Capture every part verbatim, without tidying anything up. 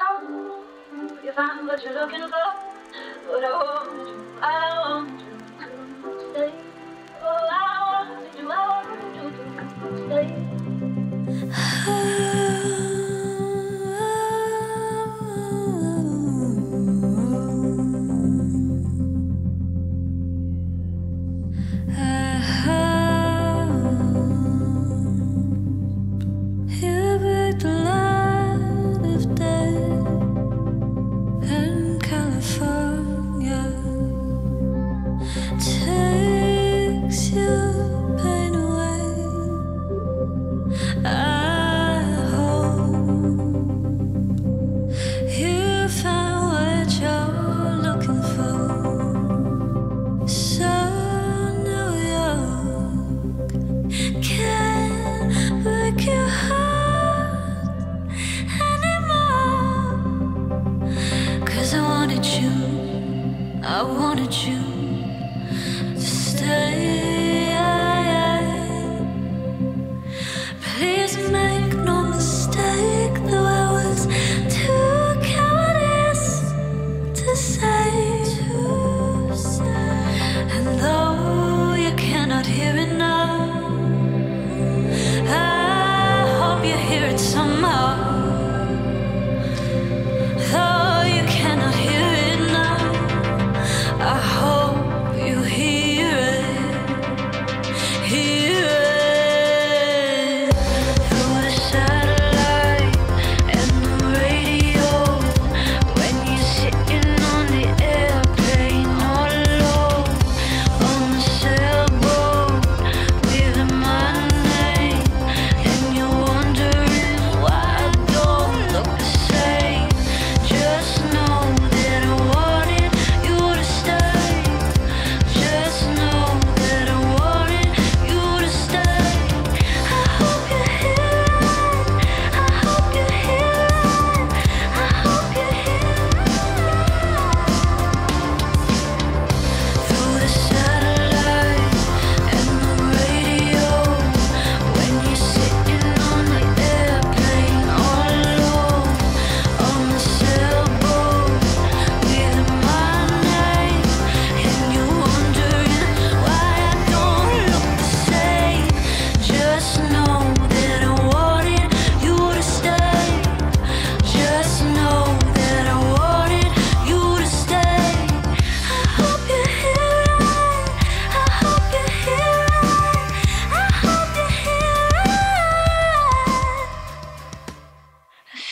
home you find what you're looking for. But I want you, I want you to stay. Oh, I want you, I want you to stay. I wanted you to stay. Please make no mistake, though I was too cowardice to say. And though you cannot hear it now, I hope you hear it somehow. Though you cannot hear it, I hope you hear it, hear it.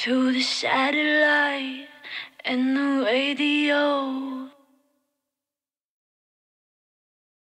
Through the satellite and the radio,